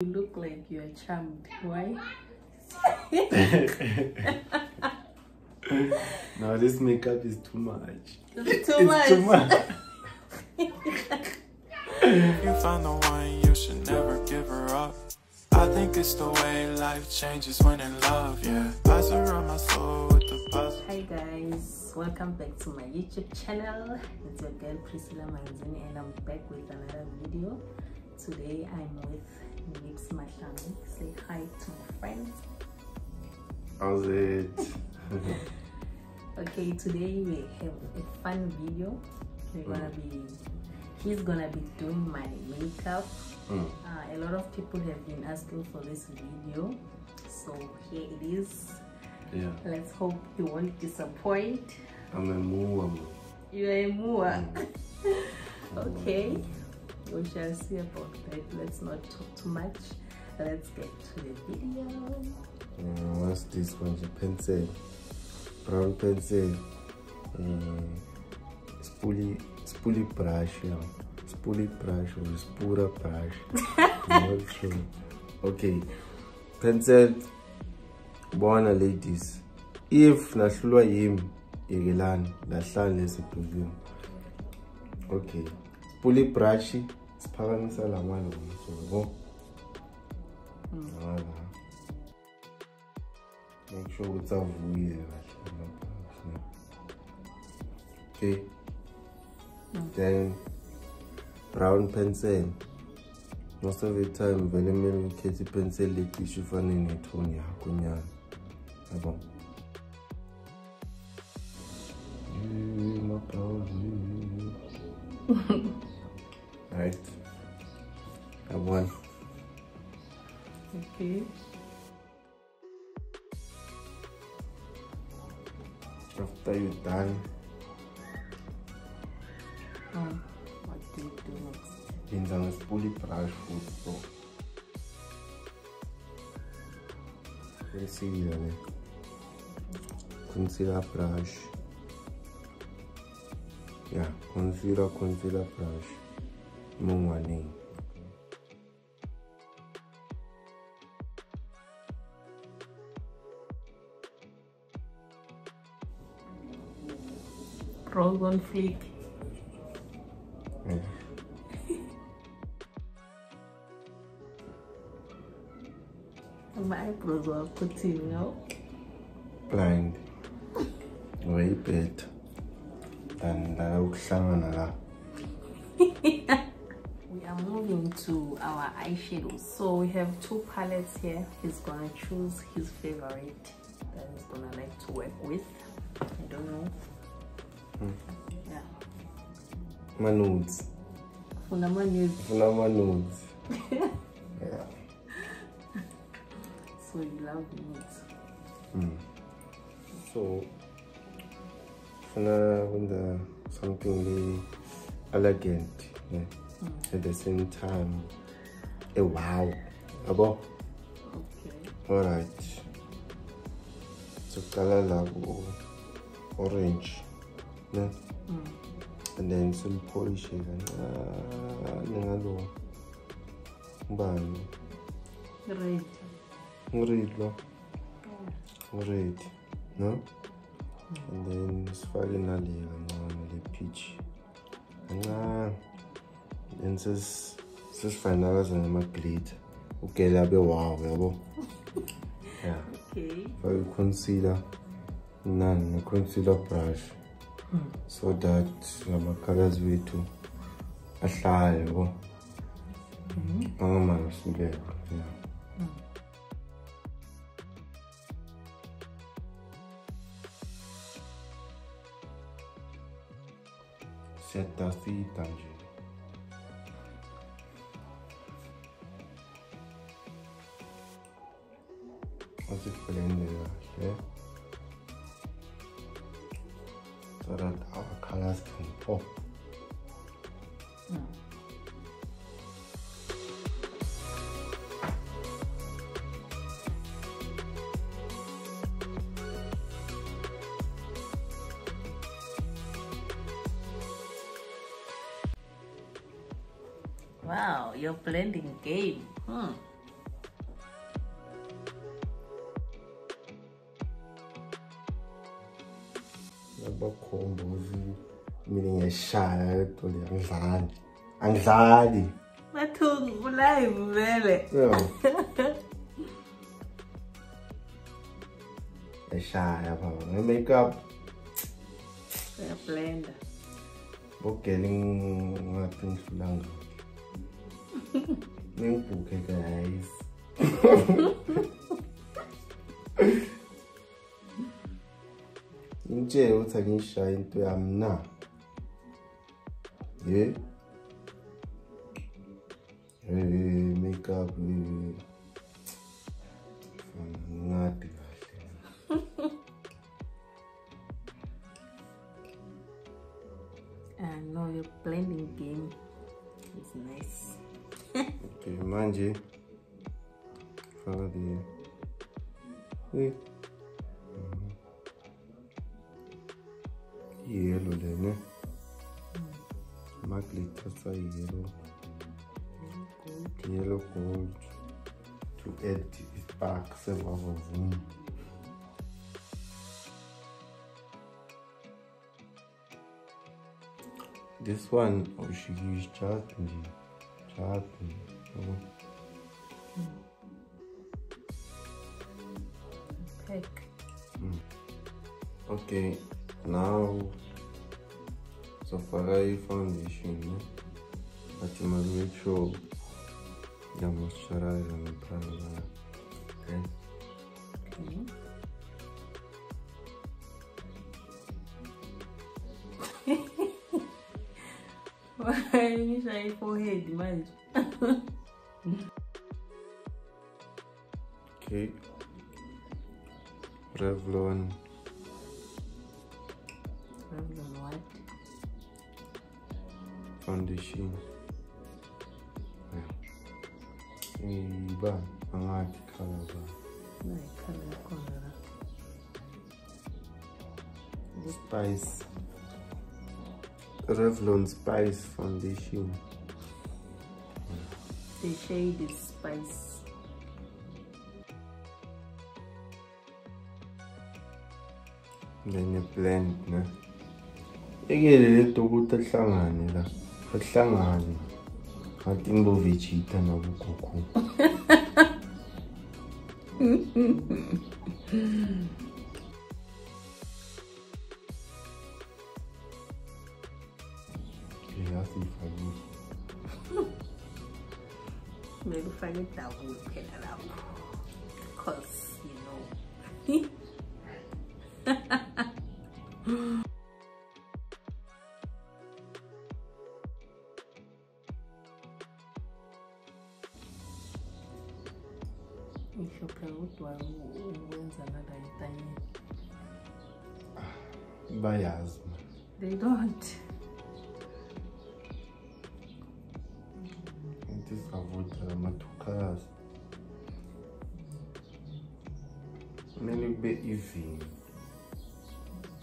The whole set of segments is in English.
You look like you're charmed. Why? Now this makeup is too much. It's too much. If you find the one, you should never give her up. I think it's the way life changes when in love, yeah. I surround my soul with the puzzle. Hi guys, welcome back to my YouTube channel. It's your girl Priscilla Manzini and I'm back with another video. Today I'm with Nix Mashami. Say hi to my friends. How's it? Okay, today we have a fun video. He's gonna be doing my makeup. A lot of people have been asking for this video, so here it is. Yeah. Let's hope you won't disappoint. I'm a mover. You're a mover. Okay. We shall see about that. Let's not talk too much. Let's get to the video. What's this one? Pencil, brown pencil, spoolie brush, yeah. Spoolie brush or spura brush. Not sure. Okay, pencil. Bona ladies, if nahlulwa yim igelani nahlale lesibhuzini. Okay. Pull it brush, it's paramisa la one. Make sure it's a weird. Okay. Then brown pencil. Most of the time when I get pencil like this, you find it on your kunya. Abo. Right, I won. Okay. After you're done, what do you do next? Then I'm spoolie brush for it. Let's see here. Concealer brush. Yeah, concealer brush. Mungwane. Roll on fleek. Yeah. My eyebrows are putting now. Blind. Way bad. And we are moving to our eyeshadows. So we have two palettes here. He's gonna choose his favorite that he's gonna like to work with. I don't know. Yeah. My nudes. Funaman nudes. Funaman nudes. Yeah. So you love nudes. So something really elegant, yeah. At the same time, a wow, abo. Okay. All right. So color level orange, yeah. And then some polish even. Red, no. And then finally, the peach. And then this final is my plate. Okay, that'll be wow. Yeah. Okay. I concealer, none concealer brush, so that my colors will too. Oh my, yeah. Set us the dungeon. What's it blended? Yeah? So that our colors can pop. Wow, you're blending game. I Nje uthanisha into yamna. Yeah. Makeup nothing. I know your blending game is nice. Okay, manje. Follow the yellow then, my glitters are yellow. Yellow gold to add it back several of them. This one she used chutney. Okay. Now, so far I foundation, but you must make sure you moisturize and primer, okay? Why you shy forehead, man? Okay, Revlon. What? Foundation. But I like the color. The spice. Revlon Spice Foundation. The shade is Spice. Then you blend, no? Again, to go to Sangan, for Sangan, I think of it, cheat and I will cook. Maybe find it that we can allow because you know. They don't. It is about matukas. Maybe bit easy.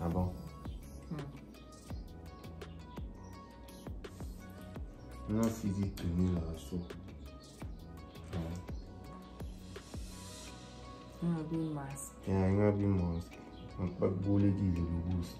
About. Not easy to me also. I'm gonna be mask. Yeah, I'm gonna be mask. I'm gonna bully the goose.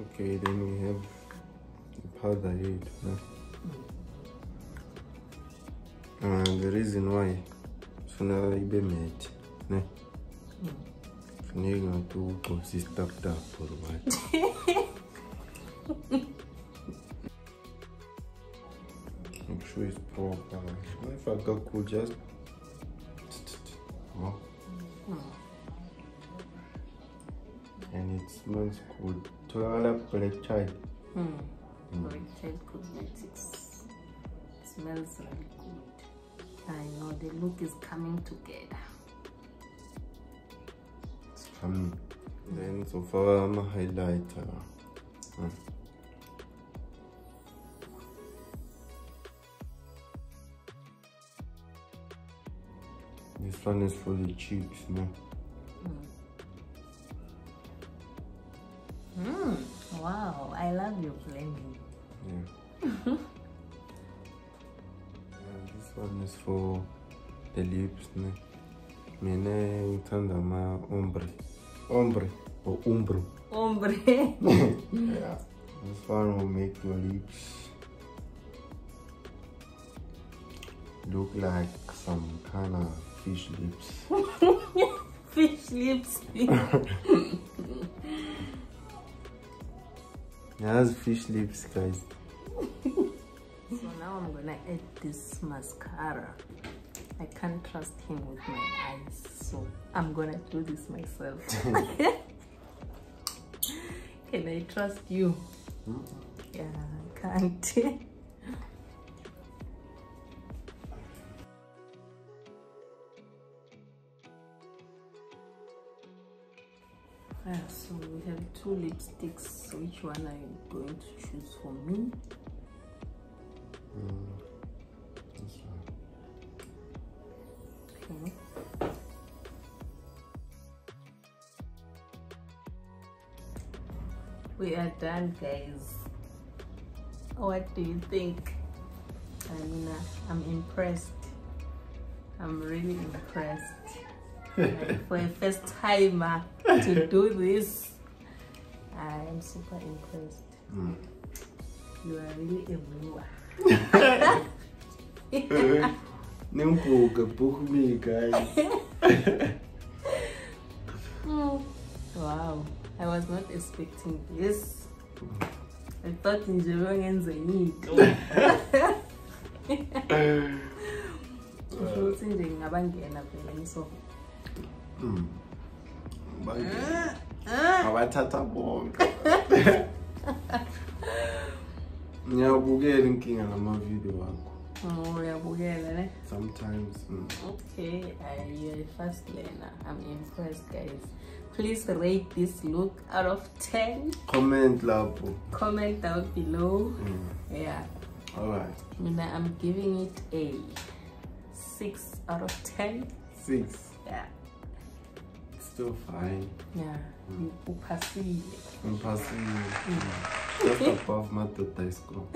Okay, then we have the powder here. No? The reason why sooner I be made, no? You going to consist of that for what? Make sure it's proper. If I got cool, just. Oh. And it smells good. Toilet Black Child. Black Child cosmetics. It smells really good. I know the look is coming together. It's coming. Then so far I'm a highlighter. This one is for the cheeks, no? Wow, I love your blending. Yeah. This one is for the lips. Mene utanda ma ombre. ombre or umbro. Ombre. Yeah. This one will make your lips look like some kind of fish lips. Fish lips. That's fish lips, guys. So now I'm gonna add this mascara. I can't trust him with my eyes, so I'm gonna do this myself. Can I trust you? Hmm? Yeah, I can't. So we have two lipsticks. Which one are you going to choose for me? This one. Okay. We are done, guys. What do you think? I mean, I'm impressed. I'm really impressed. Like, for a first timer to do this, I am super impressed. Mm. You are really a viewer. Wow. I was not expecting this. I thought in Jerome and Zaini. Sometimes. Okay, you're a fast learner. I'm impressed, guys. Please rate this look out of 10. Comment love. Comment down below. Yeah. Alright. I'm giving it a 6 out of 10. 6. Yeah. Still fine. Yeah. Upasi. Just above my third score.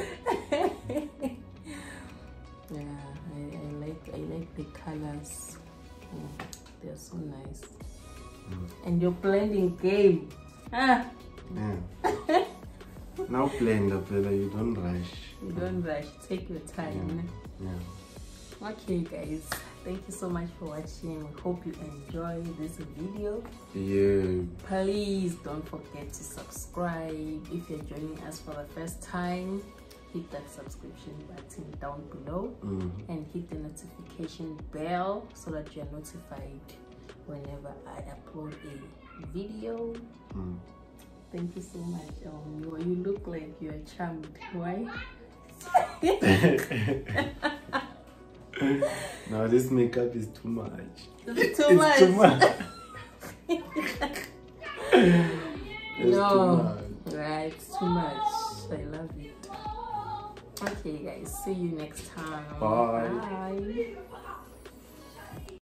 Yeah, I like the colors. They're so nice. And your blending game. Ah. Yeah. Now blend the fella, you don't rush. You don't rush, take your time. Yeah. Yeah. Okay guys, thank you so much for watching. We hope you enjoy this video. Yeah. Please don't forget to subscribe. If you're joining us for the first time, hit that subscription button down below and hit the notification bell so that you're notified whenever I upload a video. Thank you so much. You look like you're charmed. Why? Now this makeup is too much. It's too much. Right, it's too much. I love it. Okay guys, see you next time. Bye. Bye.